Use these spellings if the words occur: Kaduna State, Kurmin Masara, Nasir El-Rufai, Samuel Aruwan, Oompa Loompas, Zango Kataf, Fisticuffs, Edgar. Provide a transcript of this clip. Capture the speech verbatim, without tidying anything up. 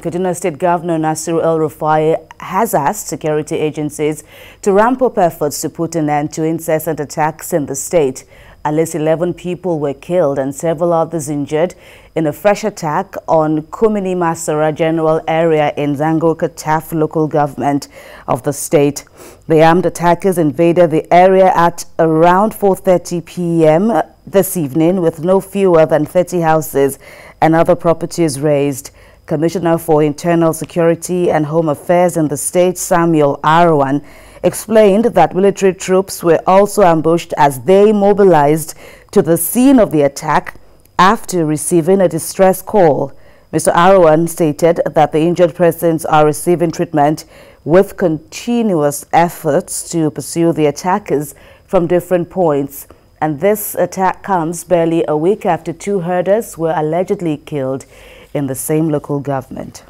Kaduna State Governor Nasir El-Rufai has asked security agencies to ramp up efforts to put an end to incessant attacks in the state. At least eleven people were killed and several others injured in a fresh attack on Kurmin Masara general area in Zango Kataf local government of the state. The armed attackers invaded the area at around four thirty p m this evening with no fewer than thirty houses and other properties razed. Commissioner for Internal Security and Home Affairs in the state, Samuel Aruwan, explained that military troops were also ambushed as they mobilized to the scene of the attack after receiving a distress call. Mister Aruwan stated that the injured persons are receiving treatment with continuous efforts to pursue the attackers from different points. And this attack comes barely a week after two herders were allegedly killed in the same local government.